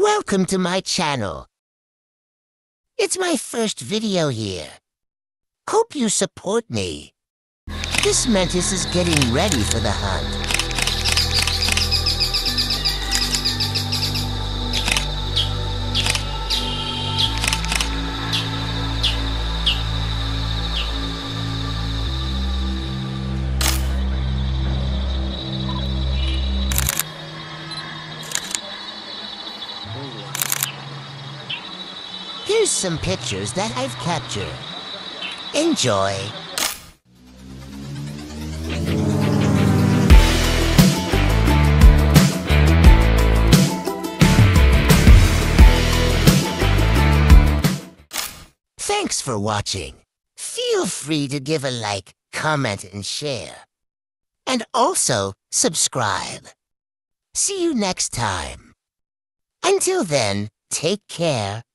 Welcome to my channel. It's my first video here. Hope you support me. This mantis is getting ready for the hunt. Here's some pictures that I've captured. Enjoy! Thanks for watching. Feel free to give a like, comment, and share. And also, subscribe. See you next time. Until then, take care.